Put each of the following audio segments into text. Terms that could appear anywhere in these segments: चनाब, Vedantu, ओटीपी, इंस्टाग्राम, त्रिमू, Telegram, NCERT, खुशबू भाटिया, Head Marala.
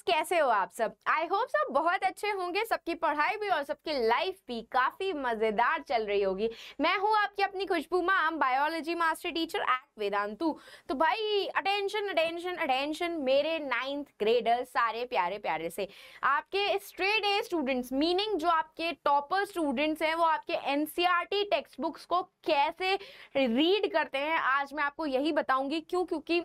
Friends, कैसे हो आप सब? आई होप सब बहुत अच्छे होंगे। सबकी पढ़ाई भी और सबकी लाइफ भी काफी मजेदार चल रही होगी। मैं हूँ आपकी अपनी Khushboo ma'am, biology master teacher at Vedantu. तो भाई अटेंशन अटेंशन अटेंशन मेरे 9th ग्रेडर सारे प्यारे प्यारे से, आपके स्ट्रेट ए स्टूडेंट्स मीनिंग जो आपके टॉपर स्टूडेंट्स हैं वो आपके एनसीईआरटी टेक्स्ट बुक्स को कैसे रीड करते हैं आज मैं आपको यही बताऊंगी। क्योंकि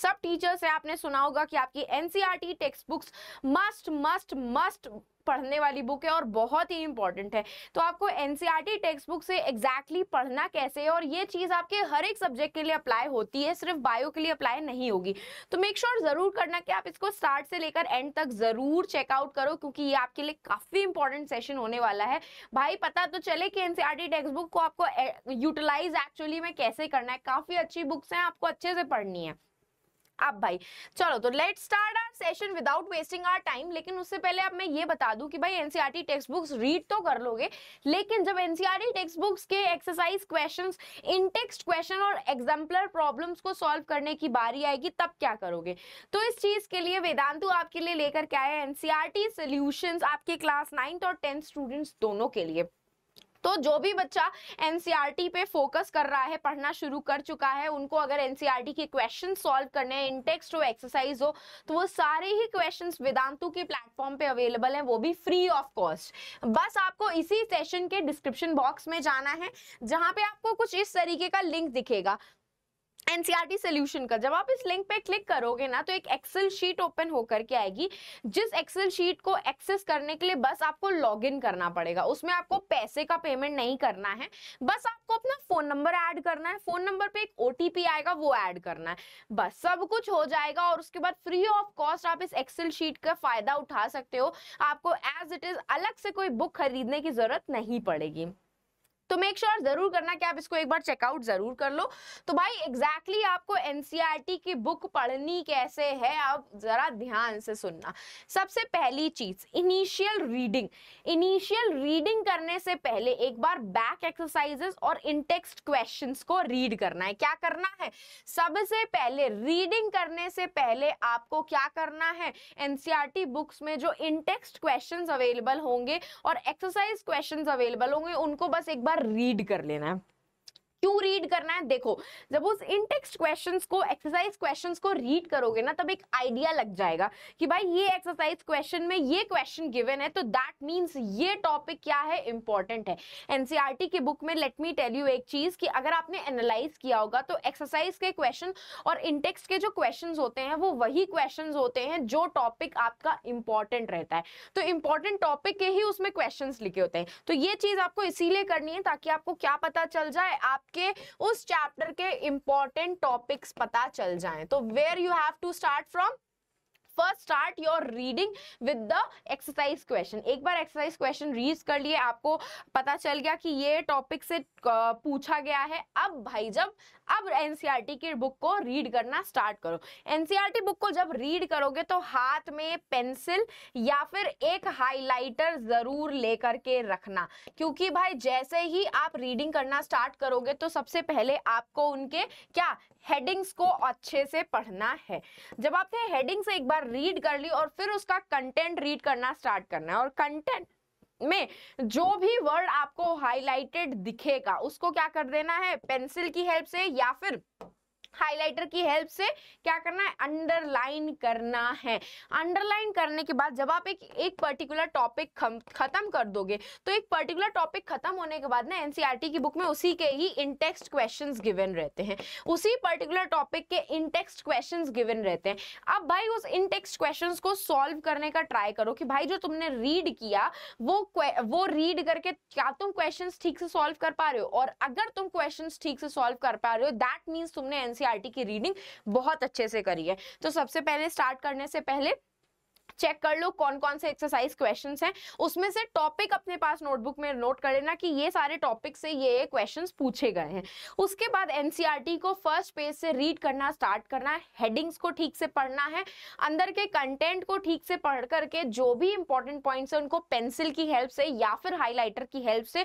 सब टीचर्स है, आपने सुना होगा कि आपकी NCERT text books must must must पढ़ने वाली बुक है और बहुत ही इंपॉर्टेंट है। तो आपको एनसीईआरटी टेक्स्ट बुक से एग्जैक्टली पढ़ना कैसे है और ये चीज आपके हर एक सब्जेक्ट के लिए अप्लाई होती है, सिर्फ बायो के लिए अप्लाई नहीं होगी। तो मेक श्योर जरूर करना कि आप इसको स्टार्ट से लेकर एंड तक जरूर चेकआउट करो, क्योंकि ये आपके लिए काफी इंपॉर्टेंट सेशन होने वाला है। भाई पता तो चले कि एनसीईआरटी टेक्स्ट बुक को आपको यूटिलाइज एक्चुअली में कैसे करना है। काफी अच्छी बुक्स हैं, आपको अच्छे से पढ़नी है आप भाई। चलो तो let's start our session without wasting our time. लेकिन उससे पहले अब मैं ये बता दूं कि भाई एनसीईआरटी टेक्स्ट बुक्स रीड तो कर लोगे, लेकिन जब एनसीईआरटी टेक्स्ट बुक्स के एक्सरसाइज क्वेश्चंस, इनटेक्स्ट क्वेश्चन और एग्जाम्पलर प्रॉब्लम्स को सॉल्व करने की बारी आएगी तब क्या करोगे? तो इस चीज के लिए वेदांतु आपके लिए लेकर के आया एनसीईआरटी सॉल्यूशंस आपके क्लास 9th और 10th स्टूडेंट्स दोनों के लिए। तो जो भी बच्चा एनसीईआरटी पे फोकस कर रहा है, पढ़ना शुरू कर चुका है, उनको अगर एनसीईआरटी के क्वेश्चन सॉल्व करने हैं, इनटेक्स्ट हो, एक्सरसाइज हो, तो वो सारे ही क्वेश्चंस वेदांतु के प्लेटफॉर्म पे अवेलेबल हैं, वो भी फ्री ऑफ कॉस्ट। बस आपको इसी सेशन के डिस्क्रिप्शन बॉक्स में जाना है, जहां पे आपको कुछ इस तरीके का लिंक दिखेगा एनसीईआरटी सॉल्यूशन का। जब आप इस लिंक पे क्लिक करोगे ना, तो एक एक्सेल शीट ओपन होकर के आएगी, जिस एक्सेल शीट को एक्सेस करने के लिए बस आपको लॉगिन करना पड़ेगा। उसमें आपको पैसे का पेमेंट नहीं करना है, बस आपको अपना फोन नंबर ऐड करना है, फोन नंबर पे एक ओटीपी आएगा वो ऐड करना है, बस सब कुछ हो जाएगा। और उसके बाद फ्री ऑफ कॉस्ट आप इस एक्सेल शीट का फायदा उठा सकते हो, आपको एज इट इज अलग से कोई बुक खरीदने की जरूरत नहीं पड़ेगी। तो मेक श्योर जरूर करना कि आप इसको एक बार चेकआउट जरूर कर लो। तो भाई एग्जैक्टली आपको एनसीईआरटी की बुक पढ़नी कैसे है, आप जरा ध्यान से सुनना। सबसे पहली चीज इनिशियल रीडिंग करने से पहले एक बार बैक एक्सरसाइजेस और इनटेक्स्ट क्वेश्चंस को रीड करना है। क्या करना है? सबसे पहले रीडिंग करने से पहले आपको क्या करना है, एनसीईआरटी बुक्स में जो इनटेक्स्ट क्वेश्चंस अवेलेबल होंगे और एक्सरसाइज क्वेश्चंस अवेलेबल होंगे उनको बस एक बार रीड कर लेना है। क्यों रीड करना है? देखो, जब उस इनटेक्स्ट क्वेश्चंस को, एक्सरसाइज क्वेश्चंस को रीड करोगे ना, तब एक आइडिया लग जाएगा कि भाई ये एक्सरसाइज क्वेश्चन में ये क्वेश्चन गिवन है, तो दैट मींस ये टॉपिक क्या है, इंपॉर्टेंट है। एनसीईआरटी की बुक में लेट मी टेल यू एक चीज कि अगर आपने एनालाइज किया होगा तो एक्सरसाइज के क्वेश्चन और इनटेक्स्ट के जो क्वेश्चन होते हैं वो वही क्वेश्चन होते हैं जो टॉपिक आपका इंपॉर्टेंट रहता है। तो इंपॉर्टेंट टॉपिक के ही उसमें क्वेश्चन लिखे होते हैं। तो ये चीज आपको इसीलिए करनी है ताकि आपको क्या पता चल जाए, आप के उस चैप्टर के इंपॉर्टेंट टॉपिक्स पता चल जाएं। तो where you have to start from, first start your reading with the exercise question. एक बार एक्सरसाइज क्वेश्चन रीड कर लिए, आपको पता चल गया कि ये टॉपिक से पूछा गया है। अब भाई जब अब एनसीईआरटी की बुक को रीड करना स्टार्ट करो। एनसीईआरटी बुक को जब रीड करोगे तो हाथ में पेंसिल या फिर एक हाइलाइटर जरूर लेकर के रखना, क्योंकि भाई जैसे ही आप रीडिंग करना स्टार्ट करोगे तो सबसे पहले आपको उनके क्या हेडिंग्स को अच्छे से पढ़ना है। जब आपने हेडिंग्स एक बार रीड कर ली और फिर उसका कंटेंट रीड करना स्टार्ट करना है, और कंटेंट में जो भी वर्ड आपको हाइलाइटेड दिखेगा उसको क्या कर देना है, पेंसिल की हेल्प से या फिर हाइलाइटर की हेल्प से क्या करना है, अंडरलाइन करना है। अंडरलाइन करने के बाद जब आप एक पर्टिकुलर टॉपिक खत्म कर दोगे, तो एक पर्टिकुलर टॉपिक खत्म होने के बाद ना एनसीईआरटी की बुक में उसी के ही इनटेक्स्ट क्वेश्चंस गिवन रहते हैं, उसी पर्टिकुलर टॉपिक के इनटेक्स्ट क्वेश्चंस गिवन रहते हैं। अब भाई उस इनटेक्स्ट क्वेश्चंस को सॉल्व करने का ट्राई करो कि भाई जो तुमने रीड किया वो रीड करके क्या तुम क्वेश्चंस ठीक से सॉल्व कर पा रहे हो, और अगर तुम क्वेश्चंस ठीक से सॉल्व कर पा रहे हो दैट मीन्स तुमने एनसीईआरटी की रीडिंग बहुत अच्छे से करी है। तो सबसे पहले स्टार्ट करने से पहले चेक कर लो कौन कौन से एक्सरसाइज क्वेश्चंस हैं, उसमें से टॉपिक अपने पास नोटबुक में नोट कर लेना कि ये सारे टॉपिक से ये क्वेश्चंस पूछे गए हैं। उसके बाद एनसीईआरटी को फर्स्ट पेज से रीड करना स्टार्ट करना है, हेडिंग्स को ठीक से पढ़ना है, अंदर के कंटेंट को ठीक से पढ़ करके जो भी इंपॉर्टेंट पॉइंट्स है उनको पेंसिल की हेल्प से या फिर हाईलाइटर की हेल्प से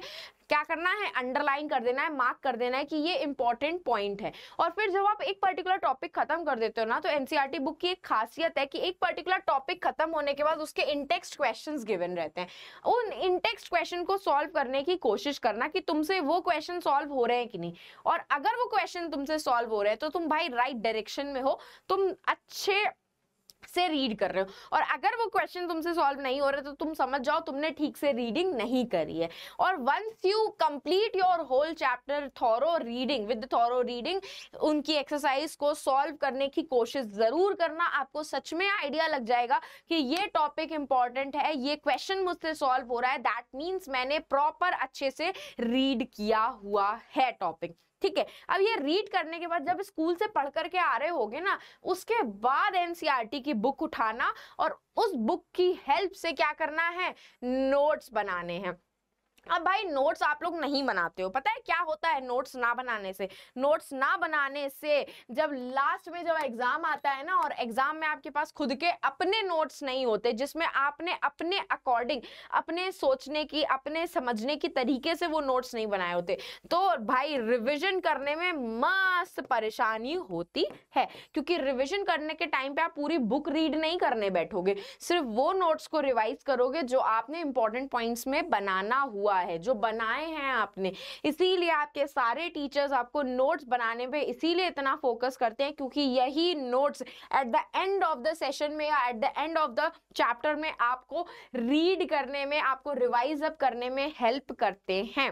क्या करना है, अंडरलाइन कर देना है, मार्क कर देना है कि ये इंपॉर्टेंट पॉइंट है। और फिर जब आप एक पर्टिकुलर टॉपिक खत्म कर देते हो ना, तो एनसीईआरटी बुक की एक खासियत है कि एक पर्टिकुलर टॉपिक खत्म होने के बाद उसके इनटेक्स्ट क्वेश्चंस गिवन रहते हैं, उन इनटेक्स्ट क्वेश्चन को सॉल्व करने की कोशिश करना कि तुमसे वो क्वेश्चन सॉल्व हो रहे हैं कि नहीं। और अगर वो क्वेश्चन तुमसे सॉल्व हो रहे हैं तो तुम भाई राइट डायरेक्शन में हो, तुम अच्छे से रीड कर रहे हो। और अगर वो क्वेश्चन तुमसे सॉल्व नहीं हो रहे तो तुम समझ जाओ तुमने ठीक से रीडिंग नहीं करी है। और once you complete your whole chapter thorough reading with thorough reading, उनकी एक्सरसाइज को सॉल्व करने की कोशिश जरूर करना, आपको सच में आइडिया लग जाएगा कि ये टॉपिक इंपॉर्टेंट है, ये क्वेश्चन मुझसे सॉल्व हो रहा है, दैट मीन्स मैंने प्रॉपर अच्छे से रीड किया हुआ है टॉपिक। ठीक है, अब ये रीड करने के बाद जब स्कूल से पढ़ करके आ रहे होगे ना, उसके बाद एनसीईआरटी की बुक उठाना और उस बुक की हेल्प से क्या करना है, नोट्स बनाने हैं। अब भाई नोट्स आप लोग नहीं बनाते हो, पता है क्या होता है नोट्स ना बनाने से? नोट्स ना बनाने से जब लास्ट में जब एग्जाम आता है ना, और एग्जाम में आपके पास खुद के अपने नोट्स नहीं होते जिसमें आपने अपने अकॉर्डिंग अपने सोचने की अपने समझने की तरीके से वो नोट्स नहीं बनाए होते, तो भाई रिविजन करने में मस्त परेशानी होती है, क्योंकि रिविजन करने के टाइम पर आप पूरी बुक रीड नहीं करने बैठोगे, सिर्फ वो नोट्स को रिवाइज करोगे जो आपने इंपॉर्टेंट पॉइंट्स में बनाना हुआ है, जो बनाए हैं आपने। इसीलिए आपके सारे टीचर्स आपको नोट्स बनाने पे इसीलिए इतना फोकस करते हैं क्योंकि यही notes at the end of the session में या at the end of the chapter में आपको रीड करने में, आपको रिवाइज अप करने में हेल्प करते हैं।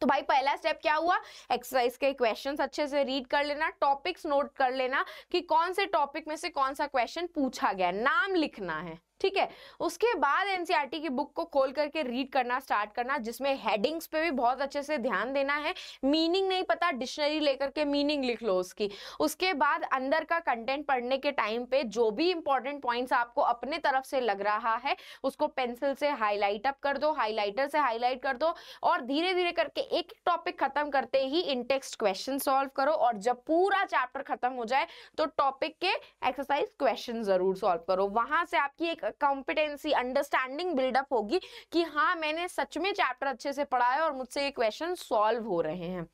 तो भाई पहला स्टेप क्या हुआ, एक्सरसाइज के क्वेश्चंस अच्छे से रीड कर लेना, टॉपिक्स नोट कर लेना कि कौन से टॉपिक में से कौन सा क्वेश्चन पूछा गया, नाम लिखना है। ठीक है, उसके बाद एनसीईआरटी की बुक को खोल करके रीड करना स्टार्ट करना, जिसमें हेडिंग्स पे भी बहुत अच्छे से ध्यान देना है। मीनिंग नहीं पता, डिक्शनरी लेकर के मीनिंग लिख लो उसकी। उसके बाद अंदर का कंटेंट पढ़ने के टाइम पे जो भी इंपॉर्टेंट पॉइंट्स आपको अपने तरफ से लग रहा है उसको पेंसिल से हाईलाइट अप कर दो, हाईलाइटर से हाईलाइट कर दो, और धीरे धीरे करके एक टॉपिक खत्म करते ही इनटेक्स्ट क्वेश्चन सॉल्व करो। और जब पूरा चैप्टर खत्म हो जाए तो टॉपिक के एक्सरसाइज क्वेश्चन जरूर सॉल्व करो। वहां से आपकी एक कॉम्पिटेंसी अंडरस्टैंडिंग बिल्डअप होगी कि हाँ मैंने सच में चैप्टर अच्छे से पढ़ा है और मुझसे ये क्वेश्चन सॉल्व हो रहे हैं।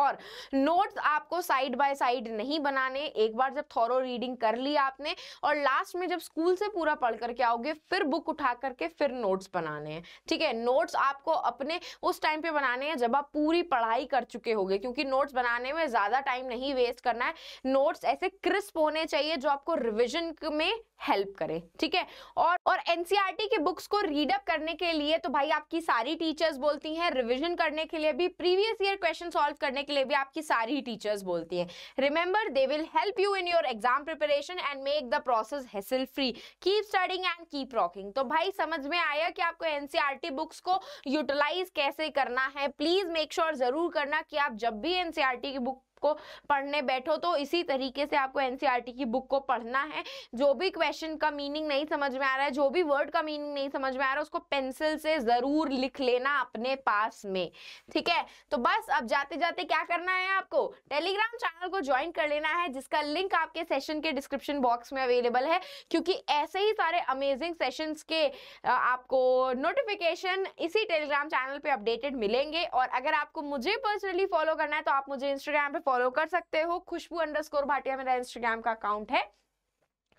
और नोट्स आपको साइड बाय साइड नहीं बनाने, एक बार जब थॉरो रीडिंग कर ली आपने और लास्ट में जब स्कूल से पूरा पढ़ करके आओगे फिर बुक उठा करके फिर नोट्स बनाने हैं। ठीक है, नोट्स आपको अपने उस टाइम पे बनाने हैं जब आप पूरी पढ़ाई कर चुके होगे, क्योंकि नोट्स बनाने में ज़्यादा टाइम नहीं वेस्ट करना है। नोट्स ऐसे क्रिस्प होने चाहिए जो आपको रिविजन में हेल्प करे। ठीक है, और एनसीईआरटी की बुक्स को रीड अप करने के लिए तो भाई आपकी सारी टीचर्स बोलती हैं, रिविजन करने के लिए भी, प्रीवियस ईयर क्वेश्चन सॉल्व करने के लिए भी आपकी सारी टीचर्स बोलती हैं। Remember they will help you in your exam preparation and make the process hassle free, keep studying and keep rocking. तो भाई समझ में आया कि आपको एनसीईआरटी बुक्स को यूटिलाइज कैसे करना है। प्लीज मेक श्योर जरूर करना कि आप जब भी एनसीईआरटी की बुक को पढ़ने बैठो तो इसी तरीके से आपको एनसीईआरटी की बुक को पढ़ना है। जो भी क्वेश्चन का मीनिंग नहीं समझ में आ रहा है, जो भी वर्ड का मीनिंग नहीं समझ में आ रहा है, उसको पेंसिल से जरूर लिख लेना अपने पास में। ठीक है, तो बस अब जाते जाते क्या करना है, आपको टेलीग्राम चैनल को ज्वाइन कर लेना है, जिसका लिंक आपके सेशन के डिस्क्रिप्शन बॉक्स में अवेलेबल है, क्योंकि ऐसे ही सारे अमेजिंग सेशन के आपको नोटिफिकेशन इसी टेलीग्राम चैनल पर अपडेटेड मिलेंगे। और अगर आपको मुझे पर्सनली फॉलो करना है तो आप मुझे इंस्टाग्राम पर फॉलो कर सकते हो, खुशबू_भाटिया मेरा इंस्टाग्राम का अकाउंट है।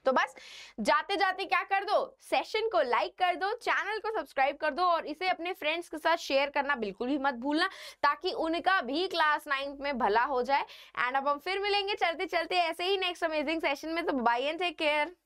तो बस जाते जाते क्या कर दो, सेशन को लाइक कर दो, चैनल को सब्सक्राइब कर दो और इसे अपने फ्रेंड्स के साथ शेयर करना बिल्कुल भी मत भूलना, ताकि उनका भी क्लास 9th में भला हो जाए। एंड अब हम फिर मिलेंगे चलते चलते ऐसे ही नेक्स्ट अमेजिंग सेशन में। तो बाय एंड टेक केयर।